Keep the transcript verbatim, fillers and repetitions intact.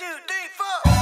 one, two, three, four.